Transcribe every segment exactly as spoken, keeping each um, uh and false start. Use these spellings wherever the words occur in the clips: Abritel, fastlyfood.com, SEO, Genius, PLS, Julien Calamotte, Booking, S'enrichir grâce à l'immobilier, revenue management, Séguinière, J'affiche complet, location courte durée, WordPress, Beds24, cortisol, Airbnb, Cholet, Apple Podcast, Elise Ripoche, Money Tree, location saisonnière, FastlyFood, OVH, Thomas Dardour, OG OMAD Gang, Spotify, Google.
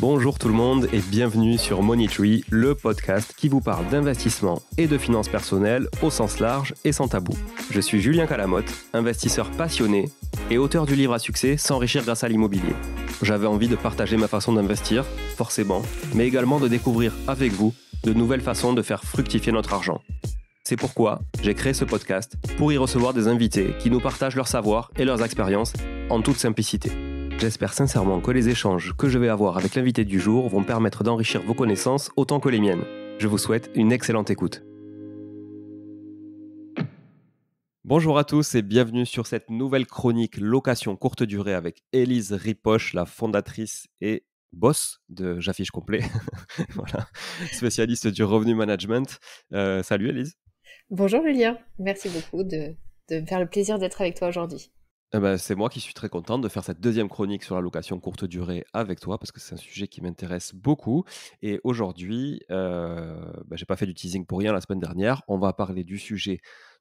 Bonjour tout le monde et bienvenue sur Money Tree, le podcast qui vous parle d'investissement et de finances personnelles au sens large et sans tabou. Je suis Julien Calamotte, investisseur passionné et auteur du livre à succès « S'enrichir grâce à l'immobilier ». J'avais envie de partager ma façon d'investir, forcément, mais également de découvrir avec vous de nouvelles façons de faire fructifier notre argent. C'est pourquoi j'ai créé ce podcast pour y recevoir des invités qui nous partagent leur savoir et leurs expériences en toute simplicité. J'espère sincèrement que les échanges que je vais avoir avec l'invité du jour vont permettre d'enrichir vos connaissances autant que les miennes. Je vous souhaite une excellente écoute. Bonjour à tous et bienvenue sur cette nouvelle chronique location courte durée avec Elise Ripoche, la fondatrice et boss de J'affiche complet, voilà, spécialiste du revenu management. Euh, salut Elise. Bonjour Julien, merci beaucoup de, de me faire le plaisir d'être avec toi aujourd'hui. Eh ben, c'est moi qui suis très contente de faire cette deuxième chronique sur la location courte durée avec toi parce que c'est un sujet qui m'intéresse beaucoup. Et aujourd'hui, euh, ben, j'ai pas fait du teasing pour rien la semaine dernière. On va parler du sujet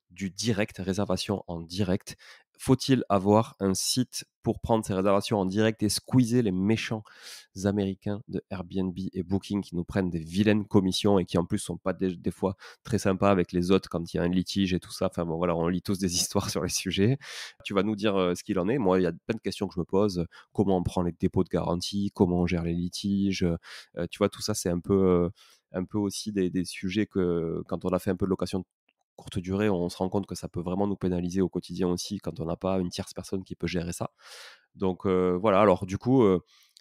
du direct, réservation en direct. Faut-il avoir un site pour prendre ses réservations en direct et squeezer les méchants américains de Airbnb et Booking qui nous prennent des vilaines commissions et qui en plus sont pas des, des fois très sympas avec les autres quand il y a un litige et tout ça. Enfin bon, voilà, on lit tous des histoires sur les sujets. Tu vas nous dire euh, ce qu'il en est. Moi, il y a plein de questions que je me pose. Comment on prend les dépôts de garantie? Comment on gère les litiges? euh, Tu vois, tout ça, c'est un peu, euh, un peu aussi des, des sujets que quand on a fait un peu de location courte durée, on se rend compte que ça peut vraiment nous pénaliser au quotidien aussi quand on n'a pas une tierce personne qui peut gérer ça. Donc euh, voilà, alors du coup, euh,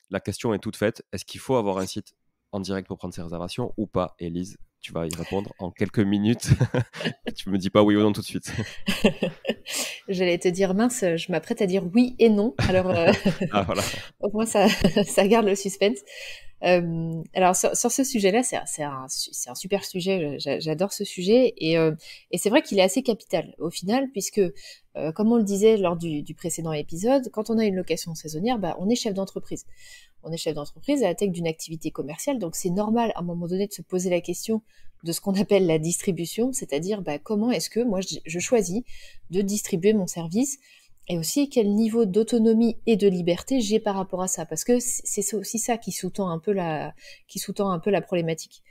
la question est toute faite. Est-ce qu'il faut avoir un site en direct pour prendre ses réservations ou pas, Elise? Tu vas y répondre en quelques minutes. Tu me dis pas oui ou non tout de suite. J'allais te dire, mince, je m'apprête à dire oui et non. Alors, euh, ah, voilà. Au moins, ça, ça garde le suspense. Euh, alors, sur, sur ce sujet-là, c'est, c'est, un, c'est un super sujet. J'a, j'adore ce sujet. Et, euh, et c'est vrai qu'il est assez capital au final, puisque, euh, comme on le disait lors du, du précédent épisode, quand on a une location saisonnière, bah, on est chef d'entreprise. On est chef d'entreprise à la tête d'une activité commerciale, donc c'est normal à un moment donné de se poser la question de ce qu'on appelle la distribution, c'est-à-dire bah, comment est-ce que moi je, je choisis de distribuer mon service et aussi quel niveau d'autonomie et de liberté j'ai par rapport à ça, parce que c'est aussi ça qui sous-tend un peu la, qui sous-tend un peu la problématique.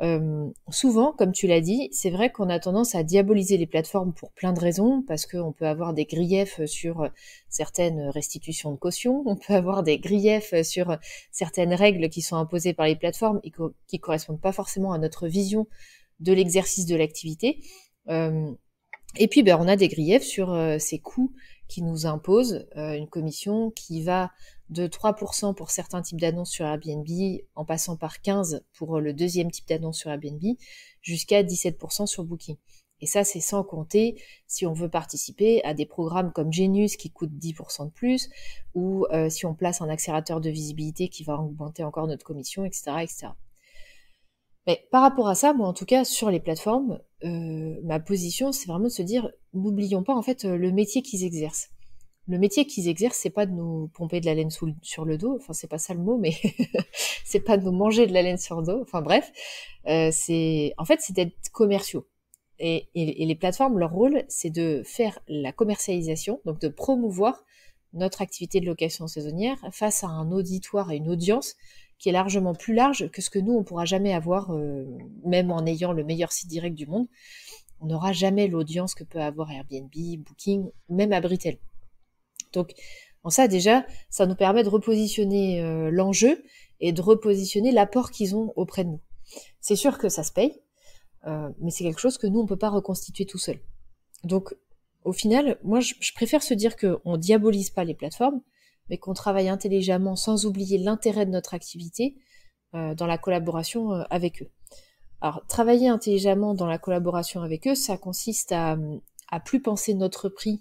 Euh, souvent, comme tu l'as dit, c'est vrai qu'on a tendance à diaboliser les plateformes pour plein de raisons, parce qu'on peut avoir des griefs sur certaines restitutions de caution, on peut avoir des griefs sur certaines règles qui sont imposées par les plateformes et co- qui correspondent pas forcément à notre vision de l'exercice de l'activité. Euh, et puis, ben, on a des griefs sur euh, ces coûts qui nous imposent, euh, une commission qui va de trois pour cent pour certains types d'annonces sur Airbnb, en passant par quinze pour cent pour le deuxième type d'annonce sur Airbnb, jusqu'à dix-sept pour cent sur Booking. Et ça, c'est sans compter si on veut participer à des programmes comme Genius qui coûte dix pour cent de plus, ou euh, si on place un accélérateur de visibilité qui va augmenter encore notre commission, et cetera, et cetera. Mais par rapport à ça, moi en tout cas, sur les plateformes, euh, ma position, c'est vraiment de se dire, n'oublions pas en fait le métier qu'ils exercent. Le métier qu'ils exercent, c'est pas de nous pomper de la laine sous le, sur le dos, enfin c'est pas ça le mot, mais c'est pas de nous manger de la laine sur le dos, enfin bref, euh, c'est en fait c'est d'être commerciaux. Et, et, et les plateformes, leur rôle, c'est de faire la commercialisation, donc de promouvoir notre activité de location saisonnière face à un auditoire et une audience qui est largement plus large que ce que nous on pourra jamais avoir, euh, même en ayant le meilleur site direct du monde, on n'aura jamais l'audience que peut avoir Airbnb, Booking, même Abritel. Donc, en ça, déjà, ça nous permet de repositionner euh, l'enjeu et de repositionner l'apport qu'ils ont auprès de nous. C'est sûr que ça se paye, euh, mais c'est quelque chose que nous, on ne peut pas reconstituer tout seul. Donc, au final, moi, je, je préfère se dire qu'on ne diabolise pas les plateformes, mais qu'on travaille intelligemment sans oublier l'intérêt de notre activité euh, dans la collaboration euh, avec eux. Alors, travailler intelligemment dans la collaboration avec eux, ça consiste à à plus penser notre prix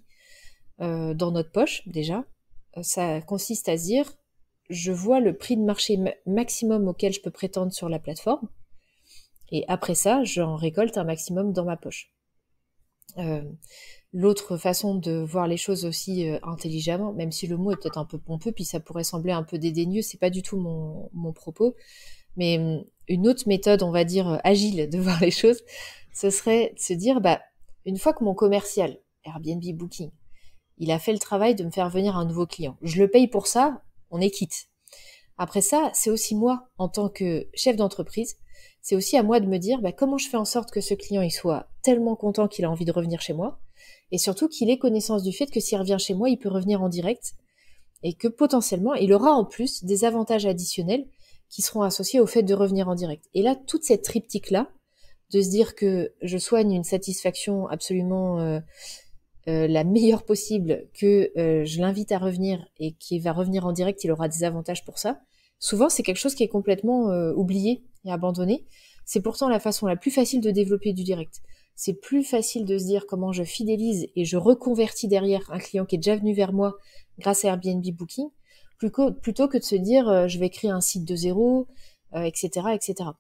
Euh, dans notre poche, déjà. Ça consiste à se dire, je vois le prix de marché ma- maximum auquel je peux prétendre sur la plateforme, et après ça, j'en récolte un maximum dans ma poche. Euh, l'autre façon de voir les choses aussi euh, intelligemment, même si le mot est peut-être un peu pompeux, puis ça pourrait sembler un peu dédaigneux, c'est pas du tout mon, mon propos, mais hum, une autre méthode, on va dire, agile de voir les choses, ce serait de se dire, bah, une fois que mon commercial, Airbnb, Booking, il a fait le travail de me faire venir un nouveau client. Je le paye pour ça, on est quitte. Après ça, c'est aussi moi, en tant que chef d'entreprise, c'est aussi à moi de me dire bah, comment je fais en sorte que ce client il soit tellement content qu'il a envie de revenir chez moi, et surtout qu'il ait connaissance du fait que s'il revient chez moi, il peut revenir en direct, et que potentiellement, il aura en plus des avantages additionnels qui seront associés au fait de revenir en direct. Et là, toute cette triptyque-là, de se dire que je soigne une satisfaction absolument euh, euh, la meilleure possible, que euh, je l'invite à revenir et qu'il va revenir en direct, il aura des avantages pour ça. Souvent, c'est quelque chose qui est complètement euh, oublié et abandonné. C'est pourtant la façon la plus facile de développer du direct. C'est plus facile de se dire comment je fidélise et je reconvertis derrière un client qui est déjà venu vers moi grâce à Airbnb Booking, plutôt que de se dire euh, je vais créer un site de zéro, euh, et cetera, et cetera.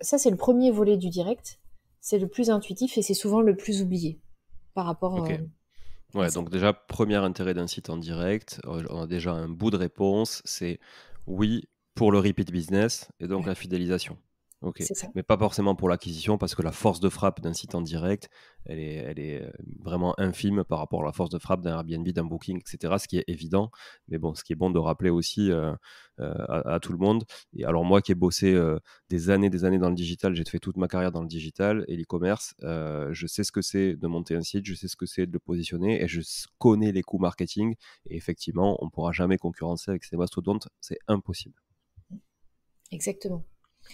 Ça, c'est le premier volet du direct. C'est le plus intuitif et c'est souvent le plus oublié par rapport okay. à... Ouais, donc déjà, premier intérêt d'un site en direct, on a déjà un bout de réponse, c'est oui pour le repeat business et donc ouais. la fidélisation. Okay. Mais pas forcément pour l'acquisition, parce que la force de frappe d'un site en direct, elle est, elle est vraiment infime par rapport à la force de frappe d'un Airbnb, d'un Booking, et cetera, ce qui est évident. Mais bon, ce qui est bon de rappeler aussi euh, euh, à, à tout le monde. Et alors moi qui ai bossé euh, des années, des années dans le digital, j'ai fait toute ma carrière dans le digital et l'e-commerce, euh, je sais ce que c'est de monter un site, je sais ce que c'est de le positionner et je connais les coûts marketing. Et effectivement, on ne pourra jamais concurrencer avec ces mastodontes, c'est impossible. Exactement.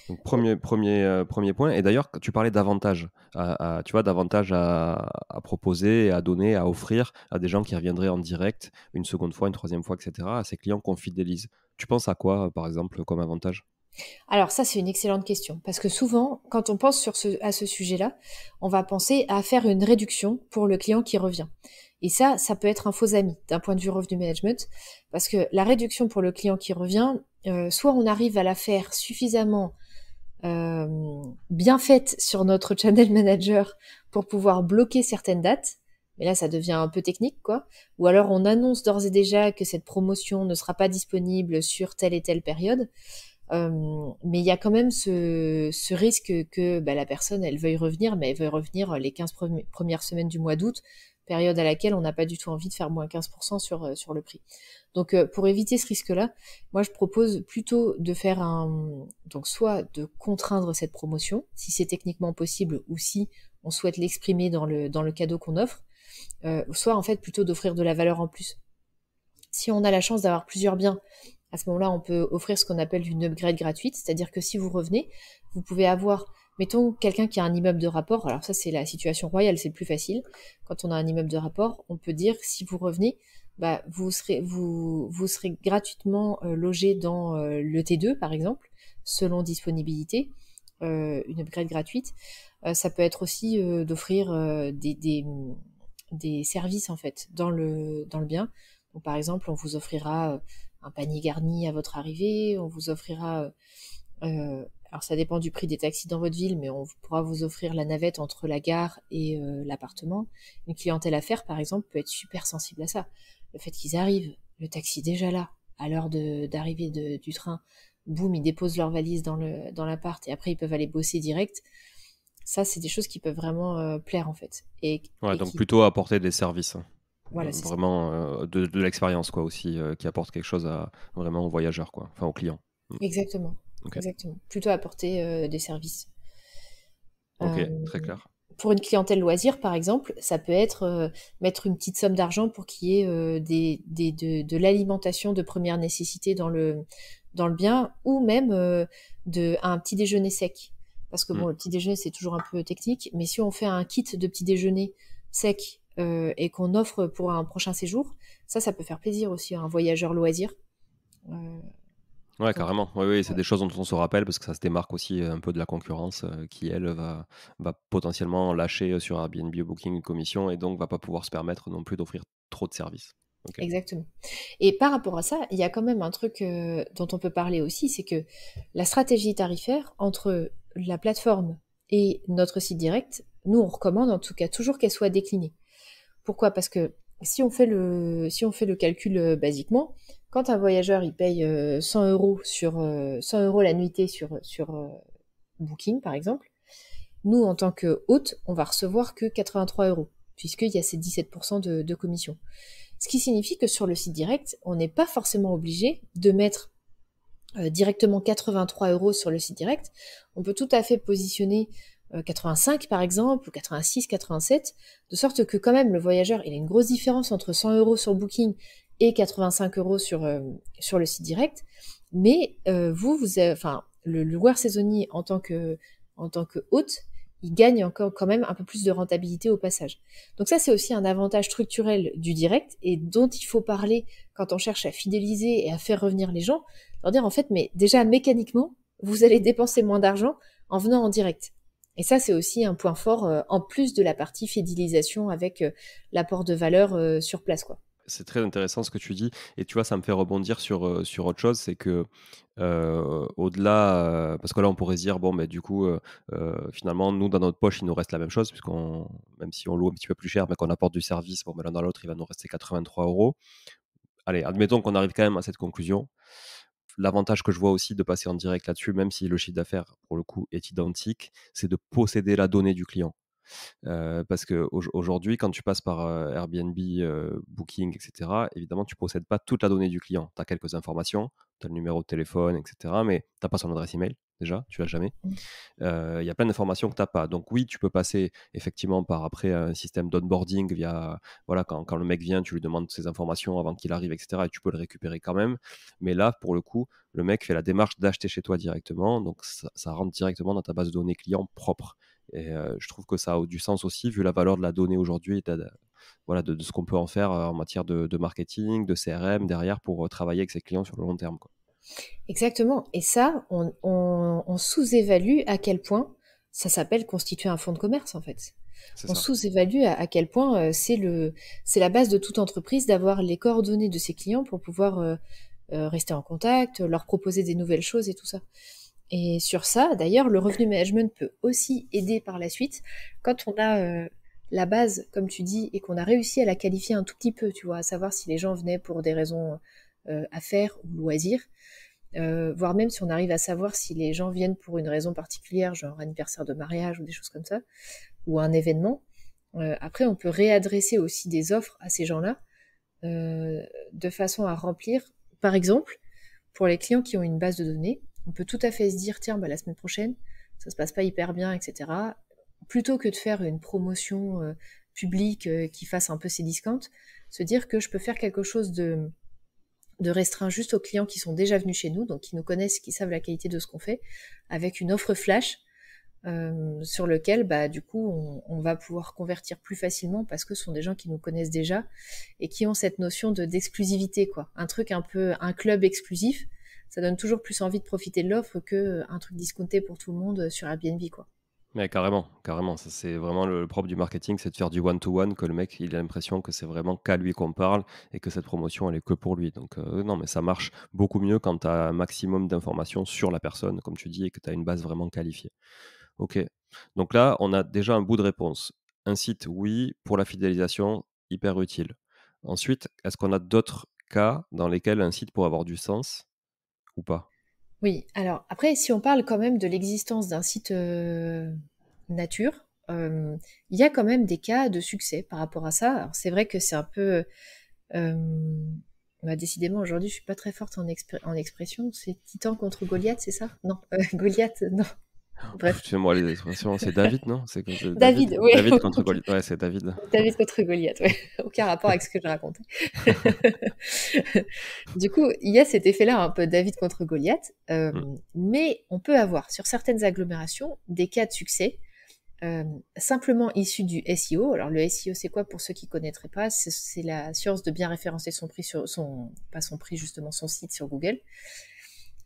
Donc premier, premier, euh, premier point. Et d'ailleurs, tu parlais d'avantages, à, à, tu vois, d'avantages à, à proposer, à donner, à offrir à des gens qui reviendraient en direct une seconde fois, une troisième fois, et cetera, à ces clients qu'on fidélise. Tu penses à quoi, par exemple, comme avantage ? Alors ça, c'est une excellente question, parce que souvent, quand on pense sur ce, à ce sujet-là, on va penser à faire une réduction pour le client qui revient. Et ça, ça peut être un faux ami d'un point de vue revenu management, parce que la réduction pour le client qui revient, euh, soit on arrive à la faire suffisamment Euh, bien faite sur notre channel manager pour pouvoir bloquer certaines dates, mais là ça devient un peu technique quoi, ou alors on annonce d'ores et déjà que cette promotion ne sera pas disponible sur telle et telle période, euh, mais il y a quand même ce, ce risque que bah, la personne elle veuille revenir, mais elle veuille revenir les quinze premi- premières semaines du mois d'août, période à laquelle on n'a pas du tout envie de faire moins quinze pour cent sur, sur le prix. Donc, euh, pour éviter ce risque-là, moi, je propose plutôt de faire un... Donc, soit de contraindre cette promotion, si c'est techniquement possible, ou si on souhaite l'exprimer dans le, dans le cadeau qu'on offre, euh, soit, en fait, plutôt d'offrir de la valeur en plus. Si on a la chance d'avoir plusieurs biens, à ce moment-là, on peut offrir ce qu'on appelle une upgrade gratuite, c'est-à-dire que si vous revenez, vous pouvez avoir... Mettons quelqu'un qui a un immeuble de rapport, alors ça c'est la situation royale, c'est le plus facile. Quand on a un immeuble de rapport, on peut dire si vous revenez, bah, vous serez, vous, vous serez gratuitement euh, logé dans euh, le T deux par exemple, selon disponibilité, euh, une upgrade gratuite. Euh, ça peut être aussi euh, d'offrir euh, des, des, des services en fait dans le, dans le bien. Donc, par exemple, on vous offrira un panier garni à votre arrivée, on vous offrira... Euh, Alors, ça dépend du prix des taxis dans votre ville, mais on pourra vous offrir la navette entre la gare et euh, l'appartement. Une clientèle à faire, par exemple, peut être super sensible à ça. Le fait qu'ils arrivent, le taxi déjà là, à l'heure d'arrivée du train, boum, ils déposent leurs valises dans le, dans l'appart et après, ils peuvent aller bosser direct. Ça, c'est des choses qui peuvent vraiment euh, plaire, en fait. Et, ouais, et donc qui... plutôt apporter des services. Hein. Voilà, donc, vraiment euh, de, de l'expérience, quoi, aussi, euh, qui apporte quelque chose à, vraiment aux voyageurs, quoi, enfin aux clients. Exactement. Okay. Exactement. Plutôt apporter euh, des services. Ok, euh, très clair. Pour une clientèle loisir, par exemple, ça peut être euh, mettre une petite somme d'argent pour qu'il y ait euh, des, des, de, de l'alimentation de première nécessité dans le, dans le bien, ou même euh, de, un petit déjeuner sec. Parce que bon, mmh. le petit déjeuner, c'est toujours un peu technique, mais si on fait un kit de petit déjeuner sec euh, et qu'on offre pour un prochain séjour, ça, ça peut faire plaisir aussi à un voyageur loisir. Euh, Ouais, carrément. Oui, oui, c'est ouais. des choses dont on se rappelle parce que ça se démarque aussi un peu de la concurrence euh, qui, elle, va, va potentiellement lâcher sur Airbnb ou Booking une commission et donc va pas pouvoir se permettre non plus d'offrir trop de services. Okay. Exactement. Et par rapport à ça, il y a quand même un truc euh, dont on peut parler aussi, c'est que la stratégie tarifaire entre la plateforme et notre site direct, nous, on recommande en tout cas toujours qu'elle soit déclinée. Pourquoi ? Parce que si on fait le, si on fait le calcul euh, basiquement, quand un voyageur il paye euh, cent euros sur euh, cent euros la nuitée sur sur euh, Booking par exemple, nous en tant que hôte on va recevoir que quatre-vingt-trois euros puisqu'il y a ces dix-sept pour cent de, de commission. Ce qui signifie que sur le site direct on n'est pas forcément obligé de mettre euh, directement quatre-vingt-trois euros sur le site direct, on peut tout à fait positionner euh, quatre-vingt-cinq par exemple, ou quatre-vingt-six, quatre-vingt-sept, de sorte que quand même le voyageur, il a une grosse différence entre cent euros sur Booking et quatre-vingt-cinq euros sur, euh, sur le site direct, mais euh, vous, vous avez, enfin, le loueur saisonnier en tant que, en tant que hôte, il gagne encore quand même un peu plus de rentabilité au passage. Donc ça, c'est aussi un avantage structurel du direct et dont il faut parler quand on cherche à fidéliser et à faire revenir les gens, leur dire en fait, mais déjà mécaniquement, vous allez dépenser moins d'argent en venant en direct. Et ça, c'est aussi un point fort euh, en plus de la partie fidélisation avec euh, l'apport de valeur euh, sur place, quoi. C'est très intéressant ce que tu dis, et tu vois, ça me fait rebondir sur, sur autre chose, c'est que euh, au-delà, euh, parce que là on pourrait se dire, bon mais du coup euh, euh, finalement nous dans notre poche il nous reste la même chose, puisqu'on, même si on loue un petit peu plus cher mais qu'on apporte du service, bon mais l'un dans l'autre il va nous rester quatre-vingt-trois euros. Allez, admettons qu'on arrive quand même à cette conclusion. L'avantage que je vois aussi de passer en direct là-dessus, même si le chiffre d'affaires pour le coup est identique, c'est de posséder la donnée du client. Euh, parce qu'aujourd'hui, au quand tu passes par euh, Airbnb, euh, Booking, et cetera, évidemment, tu ne possèdes pas toute la donnée du client. Tu as quelques informations, tu as le numéro de téléphone, et cetera, mais tu n'as pas son adresse email, déjà, tu ne l'as jamais. Il euh, y a plein d'informations que tu n'as pas. Donc oui, tu peux passer effectivement par après un système d'onboarding via, voilà, quand, quand le mec vient, tu lui demandes ses informations avant qu'il arrive, et cetera, et tu peux le récupérer quand même. Mais là, pour le coup, le mec fait la démarche d'acheter chez toi directement, donc ça, ça rentre directement dans ta base de données client propre. Et euh, je trouve que ça a du sens aussi, vu la valeur de la donnée aujourd'hui, de, de, voilà, de, de ce qu'on peut en faire en matière de, de marketing, de C R M, derrière, pour travailler avec ses clients sur le long terme, quoi. Exactement. Et ça, on, on, on sous-évalue à quel point ça s'appelle constituer un fonds de commerce, en fait. C'est on ça. Sous-évalue à, à quel point euh, c'est, le, c'est la base de toute entreprise d'avoir les coordonnées de ses clients pour pouvoir euh, euh, rester en contact, leur proposer des nouvelles choses et tout ça. Et sur ça, d'ailleurs, le revenu management peut aussi aider par la suite. Quand on a euh, la base, comme tu dis, et qu'on a réussi à la qualifier un tout petit peu, tu vois, à savoir si les gens venaient pour des raisons euh, affaires ou loisirs, euh, voire même si on arrive à savoir si les gens viennent pour une raison particulière, genre anniversaire de mariage ou des choses comme ça, ou un événement. Euh, après, on peut réadresser aussi des offres à ces gens-là euh, de façon à remplir, par exemple, pour les clients qui ont une base de données, on peut tout à fait se dire, tiens, bah, la semaine prochaine, ça se passe pas hyper bien, et cetera. Plutôt que de faire une promotion euh, publique euh, qui fasse un peu ses discounts, se dire que je peux faire quelque chose de, de restreint juste aux clients qui sont déjà venus chez nous, donc qui nous connaissent, qui savent la qualité de ce qu'on fait, avec une offre flash euh, sur lequel, bah, du coup, on, on va pouvoir convertir plus facilement parce que ce sont des gens qui nous connaissent déjà et qui ont cette notion de, d'exclusivité, quoi. Un truc un peu, un club exclusif. Ça donne toujours plus envie de profiter de l'offre qu'un truc discounté pour tout le monde sur Airbnb, quoi. Mais carrément, carrément. Ça, c'est vraiment le propre du marketing, c'est de faire du one-to-one, que le mec, il a l'impression que c'est vraiment qu'à lui qu'on parle et que cette promotion, elle est que pour lui. Donc euh, non, mais ça marche beaucoup mieux quand tu as un maximum d'informations sur la personne, comme tu dis, et que tu as une base vraiment qualifiée. Ok. Donc là, on a déjà un bout de réponse. Un site, oui, pour la fidélisation, hyper utile. Ensuite, est-ce qu'on a d'autres cas dans lesquels un site pourrait avoir du sens ? Ou pas? Oui, alors après, si on parle quand même de l'existence d'un site euh, nature, euh, il y a quand même des cas de succès par rapport à ça. Alors, c'est vrai que c'est un peu... Euh, bah, décidément, aujourd'hui, je ne suis pas très forte en, expri- en expression. C'est Titan contre Goliath, c'est ça? Non, euh, Goliath, non. Bref. Fais-moi les expressions. C'est David, non? C'est comme, euh, David, David, oui. David contre Goliath. Ouais, c'est David. David contre Goliath, ouais. Aucun rapport avec ce que je racontais. Du coup, il y a cet effet-là, un peu David contre Goliath. Euh, mm. Mais on peut avoir, sur certaines agglomérations, des cas de succès euh, simplement issus du S E O. Alors, le S E O, c'est quoi pour ceux qui ne connaîtraient pas? c'est, c'est la science de bien référencer son prix sur son, pas son prix, justement, son site sur Google.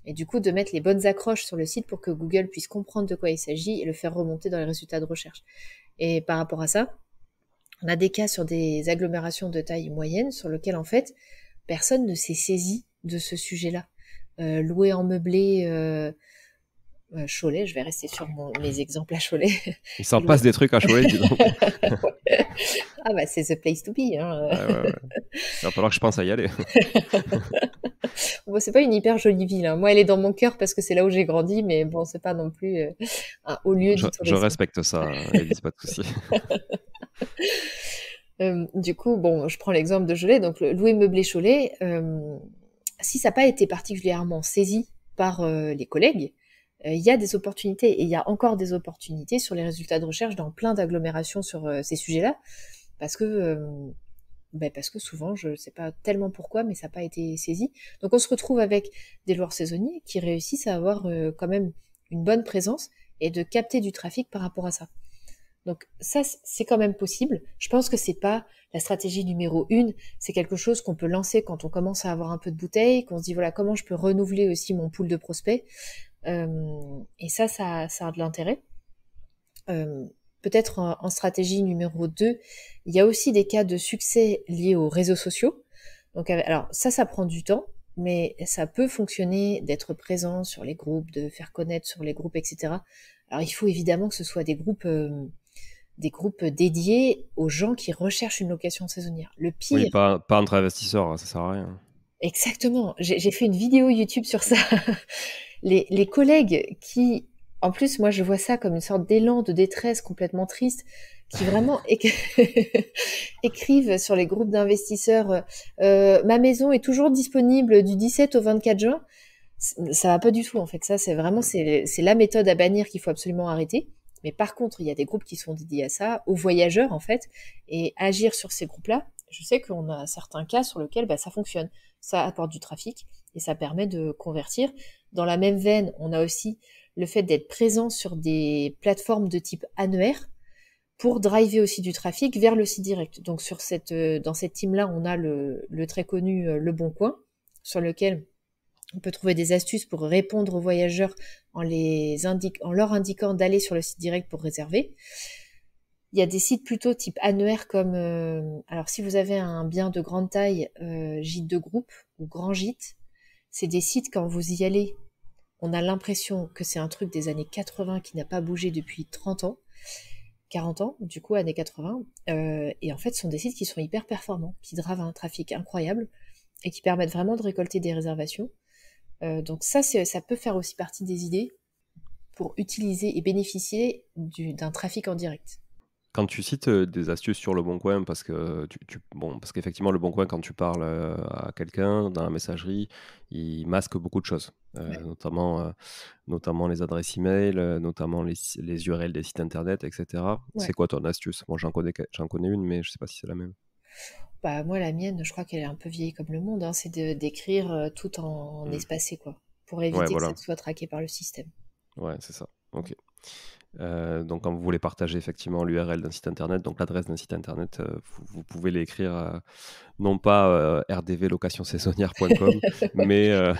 Et du coup, de mettre les bonnes accroches sur le site pour que Google puisse comprendre de quoi il s'agit et le faire remonter dans les résultats de recherche. Et par rapport à ça, on a des cas sur des agglomérations de taille moyenne sur lesquelles, en fait, personne ne s'est saisi de ce sujet-là. Euh, louer en meublé euh, euh, Cholet, je vais rester sur mon, mes exemples à Cholet. Il s'en passe des trucs à Cholet, dis donc. Ah bah, c'est the place to be. Hein. Ah, ouais, ouais. Il va falloir que je pense à y aller. Bon, c'est pas une hyper jolie ville. Hein. Moi, elle est dans mon cœur parce que c'est là où j'ai grandi, mais bon, c'est pas non plus euh, un haut lieu je, du tourisme. Je respecte ça, Elise, pas de souci. euh, du coup, bon, je prends l'exemple de Cholet. Donc, le louer meublé Cholet, euh, si ça n'a pas été particulièrement saisi par euh, les collègues, il euh, y a des opportunités et il y a encore des opportunités sur les résultats de recherche dans plein d'agglomérations sur euh, ces sujets-là, parce que euh, ben parce que souvent, je ne sais pas tellement pourquoi, mais ça n'a pas été saisi. Donc on se retrouve avec des loueurs saisonniers qui réussissent à avoir euh, quand même une bonne présence et de capter du trafic par rapport à ça. Donc ça, c'est quand même possible. Je pense que c'est pas la stratégie numéro une. C'est quelque chose qu'on peut lancer quand on commence à avoir un peu de bouteille, qu'on se dit voilà comment je peux renouveler aussi mon pool de prospects. Euh, et ça, ça, ça a de l'intérêt. Euh, Peut-être en, en stratégie numéro deux, il y a aussi des cas de succès liés aux réseaux sociaux. Donc, alors ça, ça prend du temps, mais ça peut fonctionner d'être présent sur les groupes, de faire connaître sur les groupes, et cetera. Alors il faut évidemment que ce soit des groupes, euh, des groupes dédiés aux gens qui recherchent une location saisonnière. Le pire... Oui, pas, pas entre investisseurs, ça sert à rien. Exactement. J'ai fait une vidéo YouTube sur ça. Les, les collègues qui... En plus, moi, je vois ça comme une sorte d'élan de détresse complètement triste qui vraiment écrivent sur les groupes d'investisseurs euh, « Ma maison est toujours disponible du dix-sept au vingt-quatre juin ». Ça va pas du tout, en fait. Ça, c'est vraiment c'est la méthode à bannir qu'il faut absolument arrêter. Mais par contre, il y a des groupes qui sont dédiés à ça, aux voyageurs, en fait, et agir sur ces groupes-là. Je sais qu'on a certains cas sur lesquels bah, ça fonctionne. Ça apporte du trafic et ça permet de convertir. Dans la même veine, on a aussi... le fait d'être présent sur des plateformes de type annuaire pour driver aussi du trafic vers le site direct. Donc sur cette, dans cette team-là, on a le, le très connu Le Bon Coin, sur lequel on peut trouver des astuces pour répondre aux voyageurs en, les indique, en leur indiquant d'aller sur le site direct pour réserver. Il y a des sites plutôt type annuaire comme... Euh, alors si vous avez un bien de grande taille, euh, gîte de groupe ou grand gîte, c'est des sites quand vous y allez... On a l'impression que c'est un truc des années quatre-vingts qui n'a pas bougé depuis trente ans, quarante ans, du coup, années quatre-vingts. Euh, et en fait, ce sont des sites qui sont hyper performants, qui dravent un trafic incroyable et qui permettent vraiment de récolter des réservations. Euh, donc ça, ça peut faire aussi partie des idées pour utiliser et bénéficier d'un trafic en direct. Quand tu cites des astuces sur Le Bon Coin, parce que tu, tu, bon, parce qu'effectivement, Le Bon Coin, quand tu parles à quelqu'un dans la messagerie, il masque beaucoup de choses, euh, ouais. notamment, euh, notamment les adresses email, notamment les, les U R L des sites internet, et cetera. Ouais. C'est quoi ton astuce? Bon, j'en connais, j'en connais une, mais je ne sais pas si c'est la même. Bah, moi, la mienne, je crois qu'elle est un peu vieille comme le monde. Hein, c'est d'écrire tout en mmh. espacé, quoi, pour éviter ouais, voilà. que ça soit traqué par le système. Ouais, c'est ça. Ok. Euh, donc quand vous voulez partager effectivement l'U R L d'un site internet, donc l'adresse d'un site internet, euh, vous, vous pouvez l'écrire euh, non pas euh, r d v location saisonnière point com mais, euh,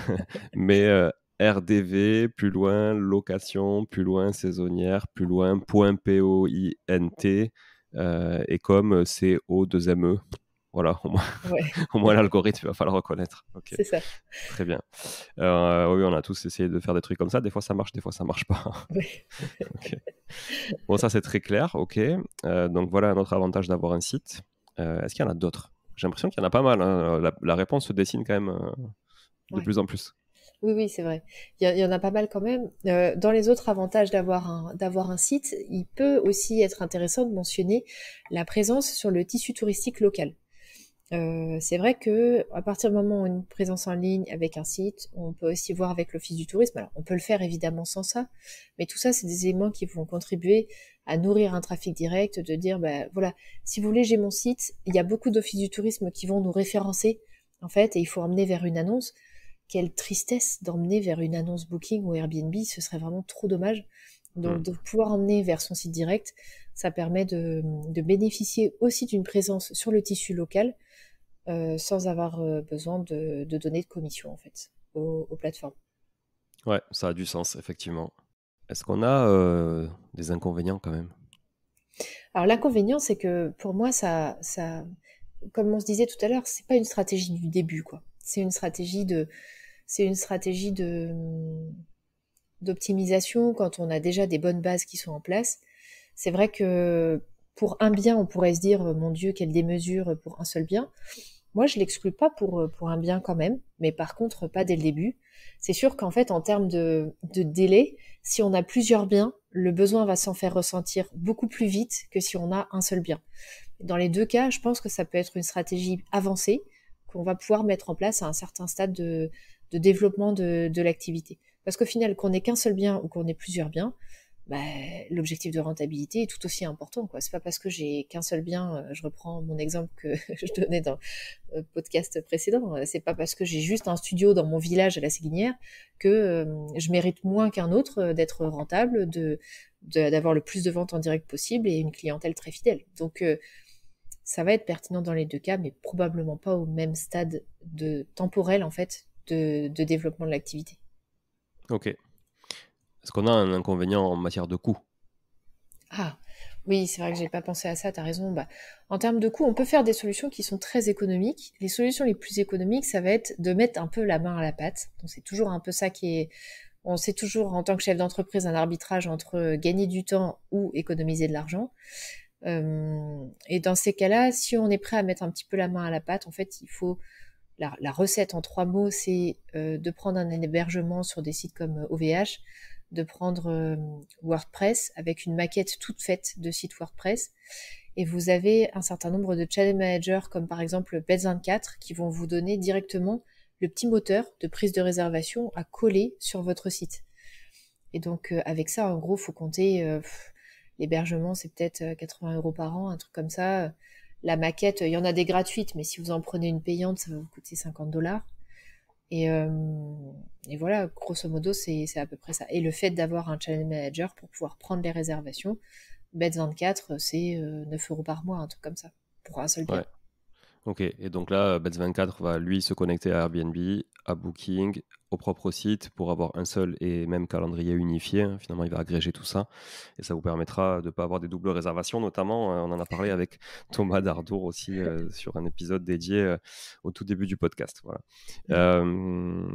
mais euh, rdv plus loin location plus loin saisonnière plus loin point p o i n t euh, et comme c o deux m e. Voilà, au moins, ouais. au moins l'algorithme, il va falloir reconnaître. Okay. C'est ça. Très bien. Euh, oui, on a tous essayé de faire des trucs comme ça. Des fois, ça marche, des fois, ça ne marche pas. Oui. Okay. Bon, ça, c'est très clair. OK. Euh, donc, voilà un autre avantage d'avoir un site. Euh, Est-ce qu'il y en a d'autres? J'ai l'impression qu'il y en a pas mal. Hein. La, la réponse se dessine quand même euh, de ouais. plus en plus. Oui, oui, c'est vrai. Il y, y en a pas mal quand même. Euh, dans les autres avantages d'avoir un, d'avoir un site, il peut aussi être intéressant de mentionner la présence sur le tissu touristique local. Euh, c'est vrai que à partir du moment où une présence en ligne avec un site, on peut aussi voir avec l'Office du tourisme. Alors, on peut le faire évidemment sans ça, mais tout ça, c'est des éléments qui vont contribuer à nourrir un trafic direct, de dire, bah, voilà, si vous voulez, j'ai mon site, il y a beaucoup d'offices du tourisme qui vont nous référencer, en fait, et il faut emmener vers une annonce. Quelle tristesse d'emmener vers une annonce Booking ou Airbnb, ce serait vraiment trop dommage. Donc, de pouvoir emmener vers son site direct, ça permet de, de bénéficier aussi d'une présence sur le tissu local euh, sans avoir besoin de, de donner de commission en fait aux, aux plateformes. Ouais, ça a du sens effectivement. Est-ce qu'on a euh, des inconvénients quand même? Alors l'inconvénient, c'est que pour moi, ça, ça, comme on se disait tout à l'heure, c'est pas une stratégie du début quoi. C'est une stratégie de, c'est une stratégie de d'optimisation quand on a déjà des bonnes bases qui sont en place. C'est vrai que pour un bien, on pourrait se dire, mon Dieu, quelle démesure pour un seul bien. Moi, je l'exclus pas pour, pour un bien quand même, mais par contre, pas dès le début. C'est sûr qu'en fait, en termes de, de délai, si on a plusieurs biens, le besoin va s'en faire ressentir beaucoup plus vite que si on a un seul bien. Dans les deux cas, je pense que ça peut être une stratégie avancée qu'on va pouvoir mettre en place à un certain stade de, de développement de, de l'activité. Parce qu'au final, qu'on ait qu'un seul bien ou qu'on ait plusieurs biens, bah, l'objectif de rentabilité est tout aussi important, quoi. C'est pas parce que j'ai qu'un seul bien, je reprends mon exemple que je donnais dans le podcast précédent, c'est pas parce que j'ai juste un studio dans mon village à la Séguinière que je mérite moins qu'un autre d'être rentable, de, de, d'avoir le plus de ventes en direct possible et une clientèle très fidèle. Donc ça va être pertinent dans les deux cas, mais probablement pas au même stade de, temporel en fait de, de développement de l'activité. Ok. Est-ce qu'on a un inconvénient en matière de coût? Ah, oui, c'est vrai que je n'ai pas pensé à ça, tu as raison. Bah, en termes de coût, on peut faire des solutions qui sont très économiques. Les solutions les plus économiques, ça va être de mettre un peu la main à la pâte. Donc, c'est toujours un peu ça qui est... On sait toujours, en tant que chef d'entreprise, un arbitrage entre gagner du temps ou économiser de l'argent. Euh, et dans ces cas-là, si on est prêt à mettre un petit peu la main à la pâte, en fait, il faut... La, la recette en trois mots, c'est euh, de prendre un hébergement sur des sites comme O V H, de prendre euh, WordPress avec une maquette toute faite de site WordPress, et vous avez un certain nombre de channel managers comme par exemple Beds vingt-quatre qui vont vous donner directement le petit moteur de prise de réservation à coller sur votre site. Et donc euh, avec ça, en gros, faut compter euh, pff, l'hébergement, c'est peut-être quatre-vingts euros par an, un truc comme ça. La maquette, il y en a des gratuites, mais si vous en prenez une payante, ça va vous coûter cinquante dollars. Et, euh, et voilà, grosso modo, c'est, c'est à peu près ça. Et le fait d'avoir un channel manager pour pouvoir prendre les réservations, Beds vingt-quatre, c'est euh, neuf euros par mois, un truc comme ça, pour un seul bien. Ouais. Ok, et donc là, Beds vingt-quatre va, lui, se connecter à Airbnb, à Booking, au propre site, pour avoir un seul et même calendrier unifié. Finalement, il va agréger tout ça, et ça vous permettra de ne pas avoir des doubles réservations, notamment, on en a parlé avec Thomas Dardour aussi, euh, sur un épisode dédié euh, au tout début du podcast. Voilà. Euh,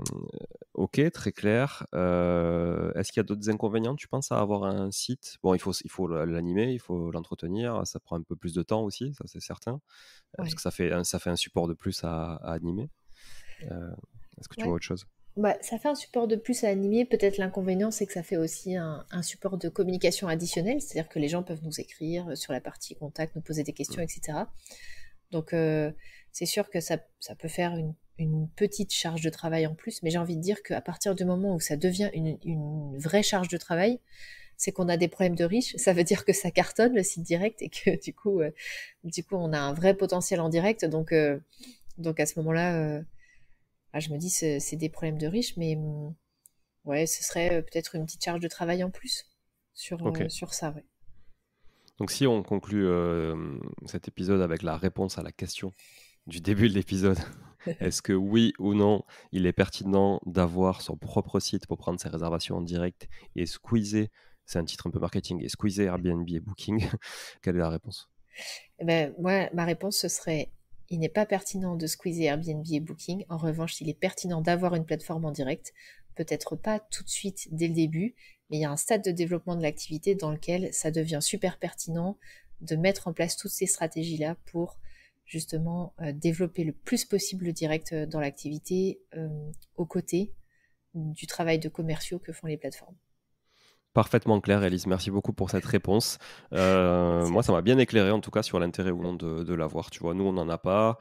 ok, très clair. Euh, est-ce qu'il y a d'autres inconvénients, tu penses, à avoir un site? Bon, il faut, il faut l'animer, il faut l'entretenir, ça prend un peu plus de temps aussi, ça c'est certain, ouais. Parce que ça fait, ça fait un support de plus à, à animer. Euh, est-ce que tu ouais. vois autre chose? Bah, ça fait un support de plus à animer. Peut-être l'inconvénient, c'est que ça fait aussi un, un support de communication additionnel, c'est-à-dire que les gens peuvent nous écrire sur la partie contact, nous poser des questions, et cetera. Donc, euh, c'est sûr que ça, ça peut faire une, une petite charge de travail en plus, mais j'ai envie de dire qu'à partir du moment où ça devient une, une vraie charge de travail, c'est qu'on a des problèmes de riches, ça veut dire que ça cartonne le site direct et que du coup, euh, du coup on a un vrai potentiel en direct. Donc, euh, donc à ce moment-là... Euh, Ah, je me dis, c'est, c'est des problèmes de riches, mais ouais, ce serait peut-être une petite charge de travail en plus sur, okay. euh, sur ça. Ouais. Donc, si on conclut euh, cet épisode avec la réponse à la question du début de l'épisode, est-ce que oui ou non, il est pertinent d'avoir son propre site pour prendre ses réservations en direct et squeezer, c'est un titre un peu marketing, et squeezer Airbnb et Booking, quelle est la réponse? Eh ben, moi, ma réponse, ce serait... Il n'est pas pertinent de squeezer Airbnb et Booking. En revanche, il est pertinent d'avoir une plateforme en direct. Peut-être pas tout de suite dès le début, mais il y a un stade de développement de l'activité dans lequel ça devient super pertinent de mettre en place toutes ces stratégies-là pour justement euh, développer le plus possible le direct dans l'activité euh, aux côtés du travail de commerciaux que font les plateformes. Parfaitement clair, Elise. Merci beaucoup pour cette réponse. Euh, moi, ça m'a bien éclairé, en tout cas, sur l'intérêt ou non de, de l'avoir. Tu vois, nous, on n'en a pas.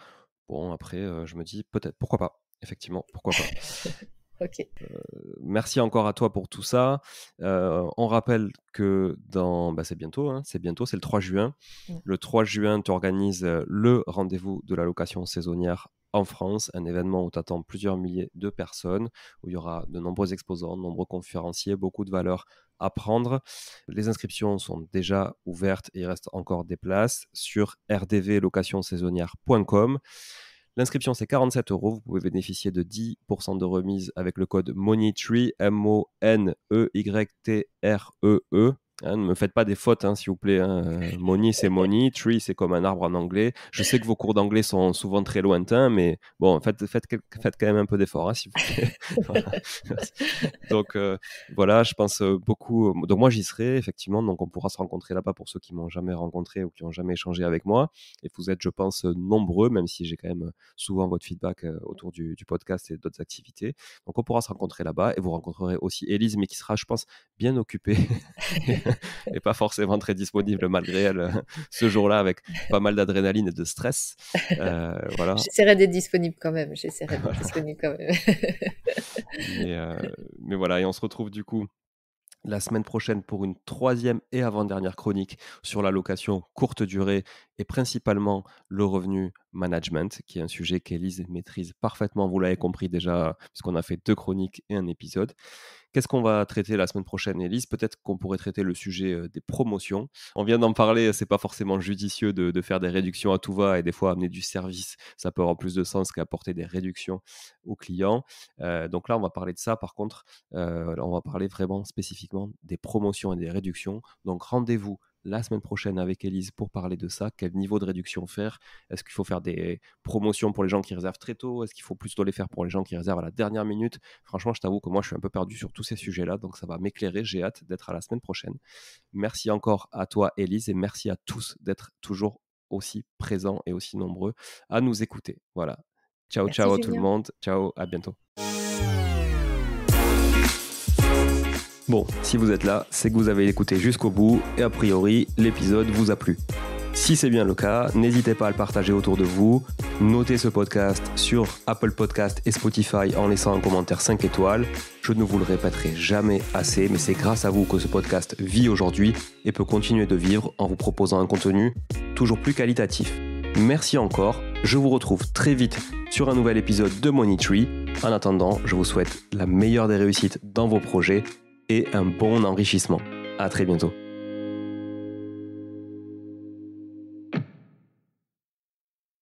Bon, après, euh, je me dis, peut-être, pourquoi pas? Effectivement, pourquoi pas? Okay. Euh, merci encore à toi pour tout ça. Euh, on rappelle que dans, bah, c'est bientôt, hein, c'est bientôt, c'est le trois juin. Mmh. Le trois juin, tu organises le rendez-vous de la location saisonnière en France, un événement où tu attends plusieurs milliers de personnes, où il y aura de nombreux exposants, de nombreux conférenciers, beaucoup de valeurs à prendre. Les inscriptions sont déjà ouvertes et il reste encore des places sur r d v location saisonnière point com. L'inscription, c'est quarante-sept euros. Vous pouvez bénéficier de dix pour cent de remise avec le code Money Tree, M O N E Y T R E E. Hein, ne me faites pas des fautes, hein, s'il vous plaît. Hein. Money, c'est money. Tree, c'est comme un arbre en anglais. Je sais que vos cours d'anglais sont souvent très lointains, mais bon, faites, faites, faites quand même un peu d'effort, hein, s'il vous plaît. Voilà. Donc, euh, voilà, je pense beaucoup. Donc, moi, j'y serai, effectivement. Donc, on pourra se rencontrer là-bas pour ceux qui ne m'ont jamais rencontré ou qui n'ont jamais échangé avec moi. Et vous êtes, je pense, nombreux, même si j'ai quand même souvent votre feedback autour du, du podcast et d'autres activités. Donc, on pourra se rencontrer là-bas et vous rencontrerez aussi Elise, mais qui sera, je pense, bien occupée. et pas forcément très disponible malgré elle ce jour-là, avec pas mal d'adrénaline et de stress. Euh, voilà. J'essaierai d'être disponible quand même. J'essaierai d'être voilà. disponible quand même. mais, euh, mais voilà, et on se retrouve du coup la semaine prochaine pour une troisième et avant-dernière chronique sur la location courte durée et principalement le revenu management, qui est un sujet qu'Élise maîtrise parfaitement, vous l'avez compris déjà, puisqu'on a fait deux chroniques et un épisode. Qu'est-ce qu'on va traiter la semaine prochaine, Élise? Peut-être qu'on pourrait traiter le sujet des promotions. On vient d'en parler, c'est pas forcément judicieux de, de faire des réductions à tout va, et des fois amener du service, ça peut avoir plus de sens qu'apporter des réductions aux clients. Euh, donc là, on va parler de ça. Par contre, euh, on va parler vraiment spécifiquement des promotions et des réductions. Donc rendez-vous la semaine prochaine avec Élise pour parler de ça. Quel niveau de réduction faire? Est-ce qu'il faut faire des promotions pour les gens qui réservent très tôt? Est-ce qu'il faut plutôt les faire pour les gens qui réservent à la dernière minute? Franchement, je t'avoue que moi, je suis un peu perdu sur tous ces sujets-là, donc ça va m'éclairer. J'ai hâte d'être à la semaine prochaine. Merci encore à toi, Élise, et merci à tous d'être toujours aussi présents et aussi nombreux à nous écouter. Voilà. Ciao, merci, ciao à tout le monde. Ciao, à bientôt. Bon, si vous êtes là, c'est que vous avez écouté jusqu'au bout et a priori, l'épisode vous a plu. Si c'est bien le cas, n'hésitez pas à le partager autour de vous. Notez ce podcast sur Apple Podcast et Spotify en laissant un commentaire cinq étoiles. Je ne vous le répéterai jamais assez, mais c'est grâce à vous que ce podcast vit aujourd'hui et peut continuer de vivre en vous proposant un contenu toujours plus qualitatif. Merci encore, je vous retrouve très vite sur un nouvel épisode de Money Tree. En attendant, je vous souhaite la meilleure des réussites dans vos projets et un bon enrichissement. À très bientôt.